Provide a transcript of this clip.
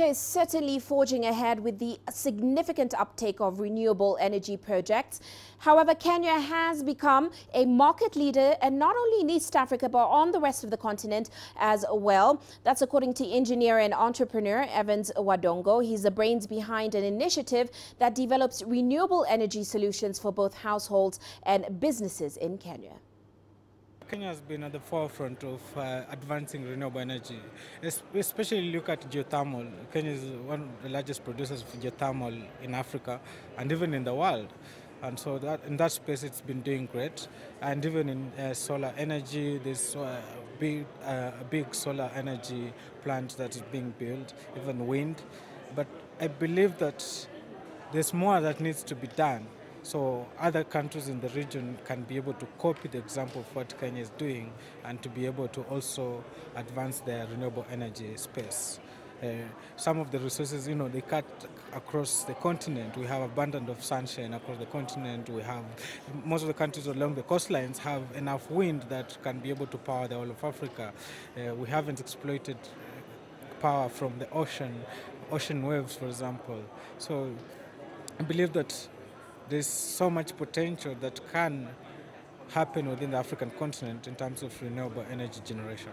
Is certainly forging ahead with the significant uptake of renewable energy projects. However, Kenya has become a market leader, and not only in East Africa but on the rest of the continent as well. That's according to engineer and entrepreneur Evans Wadongo. He's the brains behind an initiative that develops renewable energy solutions for both households and businesses in Kenya. Kenya has been at the forefront of advancing renewable energy, especially look at geothermal. Kenya is one of the largest producers of geothermal in Africa and even in the world. And so that, in that space, it's been doing great. And even in solar energy, there's a big solar energy plant that is being built, even wind. But I believe that there's more that needs to be done, so other countries in the region can be able to copy the example of what Kenya is doing and to be able to also advance their renewable energy space. Some of the resources, you know, they cut across the continent. We have abundance of sunshine across the continent. We have, most of the countries along the coastlines have enough wind that can be able to power the whole of Africa. We haven't exploited power from the ocean waves, for example. So I believe that there's so much potential that can happen within the African continent in terms of renewable energy generation.